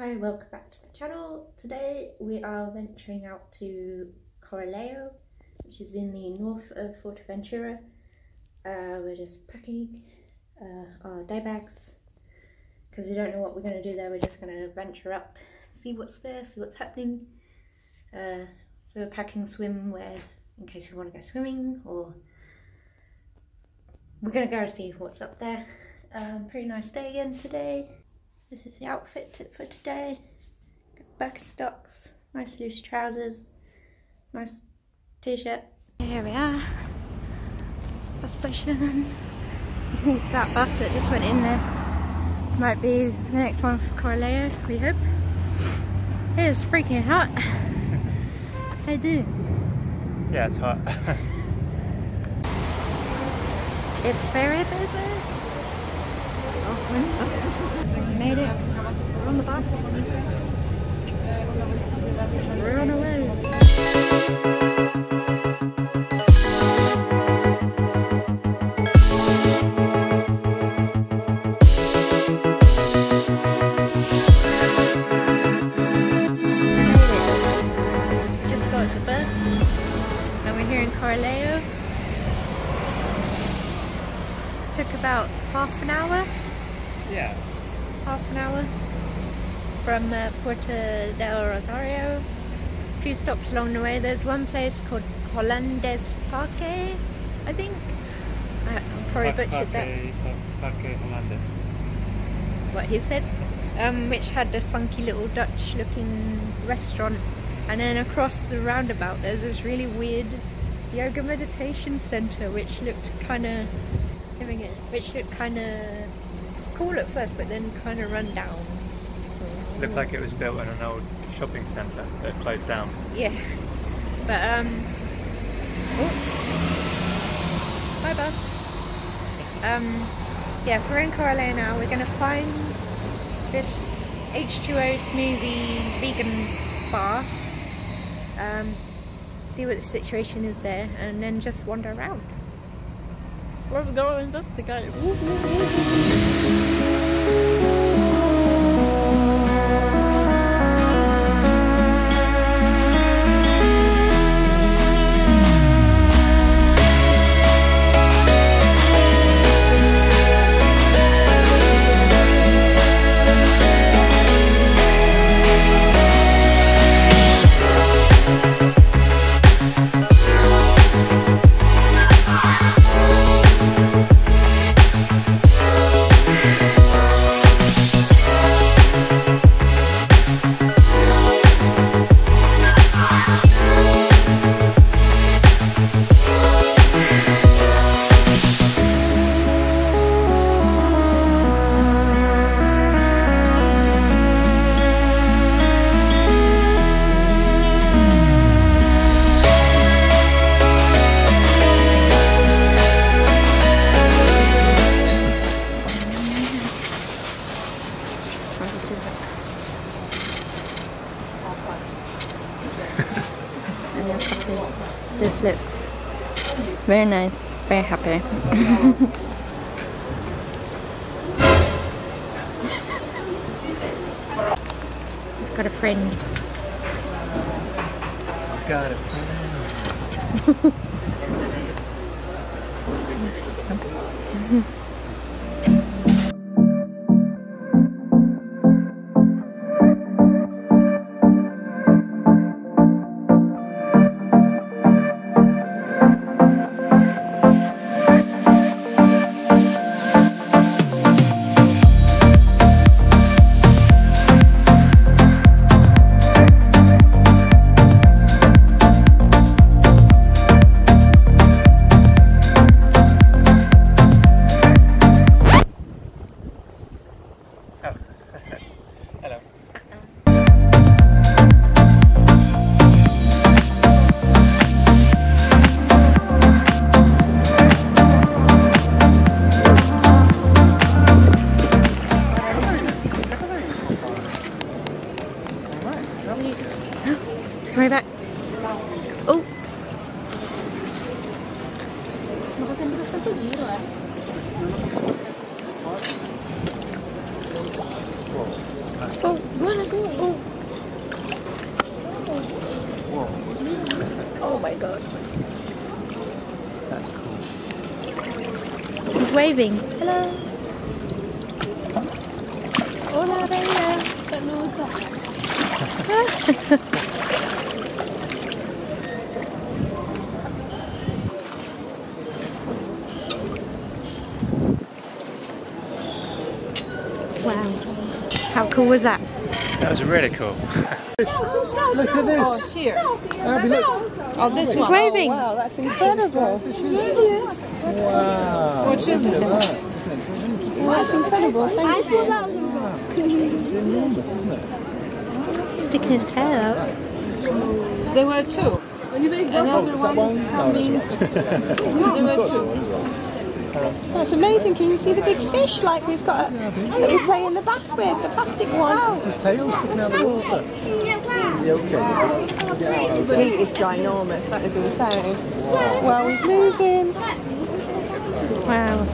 Hi, welcome back to my channel. Today we are venturing out to Corralejo, which is in the north of Fuerteventura. We're just packing our day bags because we don't know what we're going to do there. We're just going to venture up, see what's there, see what's happening. So we're packing swimwear in case we want to go swimming, or we're going to go see what's up there. Pretty nice day again today. This is the outfit for today. Birkenstocks, nice loose trousers, nice t-shirt. Here we are, bus station. I think that bus that just went in there might be the next one for Corralejo, we hope. It is freaking hot. How do? Yeah, it's hot. It's very busy. We made it. We're on the bus. We're on our way. Just got the bus and we're here in Corralejo. Took about half an hour. Yeah. Half an hour from Puerto del Rosario. A few stops along the way. There's one place called Hollandes Parque, I think. I probably butchered that. Parque Hollandes. What he said. Which had a funky little Dutch looking restaurant. And then across the roundabout there's this really weird yoga meditation centre which looked kind of... cool at first, but then kind of run down. Looked like it was built in an old shopping centre that closed down. Yeah, but oh, bye bus. Yeah, so we're in Corralejo now. We're gonna find this H2O smoothie vegan bar. See what the situation is there, and then just wander around. Let's go investigate. This looks very nice, very happy. I've got a friend. It's coming back. Oh! Oh, run! Oh my god. That's cool. He's waving. Hello. Hola, bella. Wow. How cool was that? That was really cool. Look at this. Here. Abby, look. Oh, this one. Waving. Oh, wow, that's incredible. Wow. For children. That's incredible. Thank you. It's enormous, isn't it? Sticking his tail out. There were two. Another one is coming. That's amazing. Can you see the big fish like we've got that we play in the bath with, the plastic one? His tail's sticking out of the water. He is ginormous. That is insane. Wow, he's moving. Wow.